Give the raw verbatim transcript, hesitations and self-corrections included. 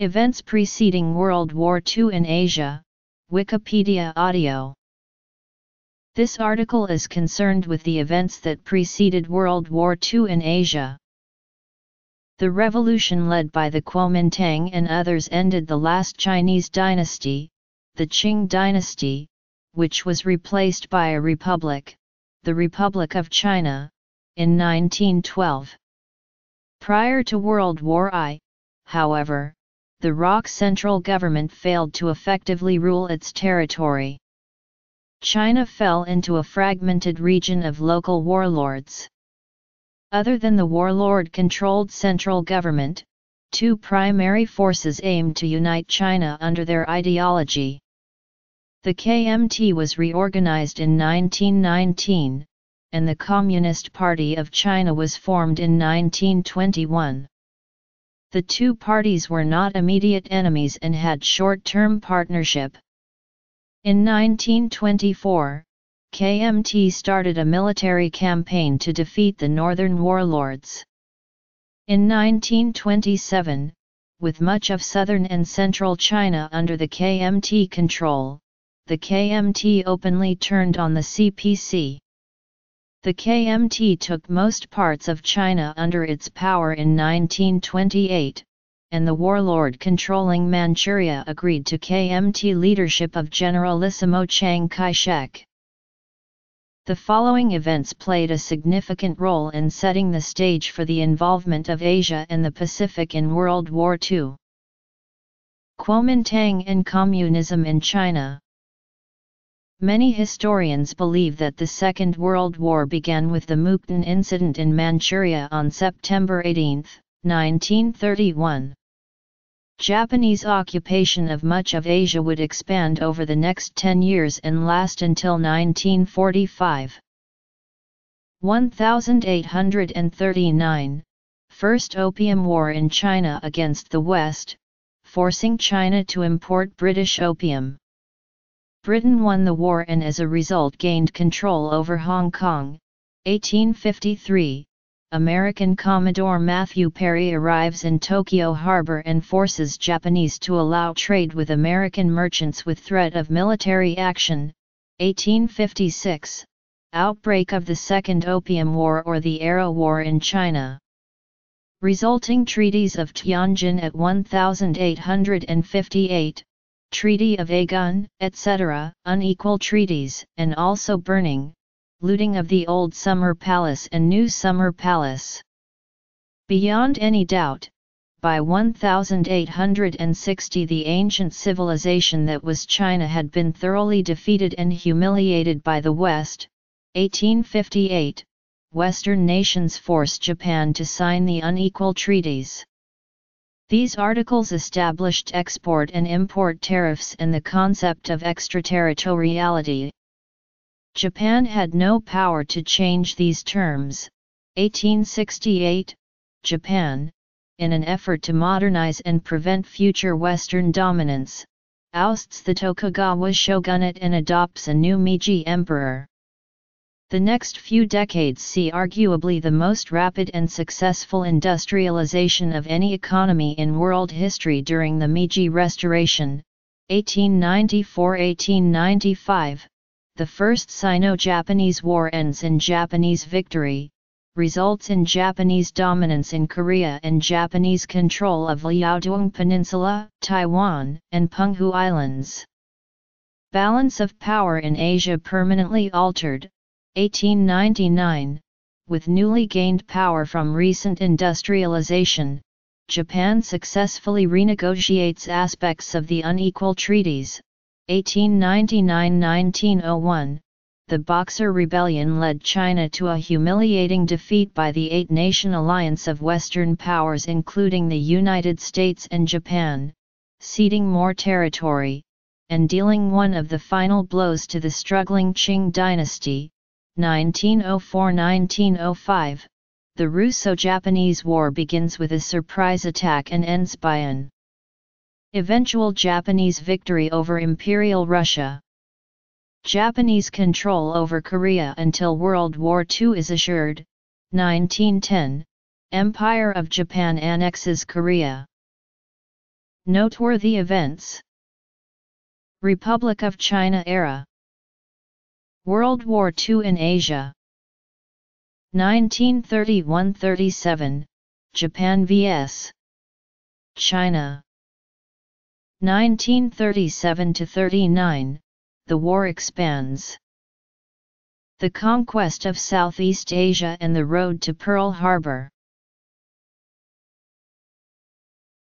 Events preceding World War Two in Asia, Wikipedia audio. This article is concerned with the events that preceded World War Two in Asia. The revolution led by the Kuomintang and others ended the last Chinese dynasty, the Qing Dynasty, which was replaced by a republic, the Republic of China, in nineteen twelve. Prior to World War One, however, the R O C central government failed to effectively rule its territory. China fell into a fragmented region of local warlords. Other than the warlord-controlled central government, two primary forces aimed to unite China under their ideology. The K M T was reorganized in nineteen nineteen, and the Communist Party of China was formed in nineteen twenty-one. The two parties were not immediate enemies and had short-term partnership. In nineteen twenty-four, K M T started a military campaign to defeat the northern warlords. In nineteen twenty-seven, with much of southern and central China under the K M T control, the K M T openly turned on the C P C. The K M T took most parts of China under its power in nineteen twenty-eight, and the warlord controlling Manchuria agreed to K M T leadership of Generalissimo Chiang Kai-shek. The following events played a significant role in setting the stage for the involvement of Asia and the Pacific in World War Two. Kuomintang and Communism in China. Many historians believe that the Second World War began with the Mukden Incident in Manchuria on September eighteenth, nineteen thirty-one. Japanese occupation of much of Asia would expand over the next ten years and last until nineteen forty-five. eighteen thirty-nine, First Opium War in China against the West, forcing China to import British opium. Britain won the war and as a result gained control over Hong Kong. eighteen fifty-three, American Commodore Matthew Perry arrives in Tokyo Harbor and forces Japanese to allow trade with American merchants with threat of military action. eighteen fifty-six, outbreak of the Second Opium War or the Arrow War in China. Resulting treaties of Tianjin at eighteen fifty-eight, Treaty of Aigun, et cetera, Unequal Treaties, and also burning, looting of the Old Summer Palace and New Summer Palace. Beyond any doubt, by eighteen sixty the ancient civilization that was China had been thoroughly defeated and humiliated by the West. eighteen fifty-eight, Western nations forced Japan to sign the Unequal Treaties. These articles established export and import tariffs and the concept of extraterritoriality. Japan had no power to change these terms. eighteen sixty-eight, Japan, in an effort to modernize and prevent future Western dominance, ousts the Tokugawa shogunate and adopts a new Meiji emperor. The next few decades see arguably the most rapid and successful industrialization of any economy in world history during the Meiji Restoration, eighteen ninety-four to eighteen ninety-five, the First Sino-Japanese War ends in Japanese victory, results in Japanese dominance in Korea and Japanese control of Liaodong Peninsula, Taiwan, and Penghu Islands. Balance of power in Asia permanently altered. eighteen ninety-nine, with newly gained power from recent industrialization, Japan successfully renegotiates aspects of the Unequal Treaties. eighteen ninety-nine to nineteen oh one, the Boxer Rebellion led China to a humiliating defeat by the Eight-Nation Alliance of Western powers including the United States and Japan, ceding more territory, and dealing one of the final blows to the struggling Qing Dynasty. nineteen oh four to nineteen oh five, the Russo-Japanese War begins with a surprise attack and ends by an eventual Japanese victory over Imperial Russia. Japanese control over Korea until World War Two is assured. nineteen ten, Empire of Japan annexes Korea. Noteworthy events. Republic of China era. World War Two in Asia. nineteen thirty-one to thirty-seven, Japan versus. China. nineteen thirty-seven to thirty-nine, the war expands. The conquest of Southeast Asia and the road to Pearl Harbor.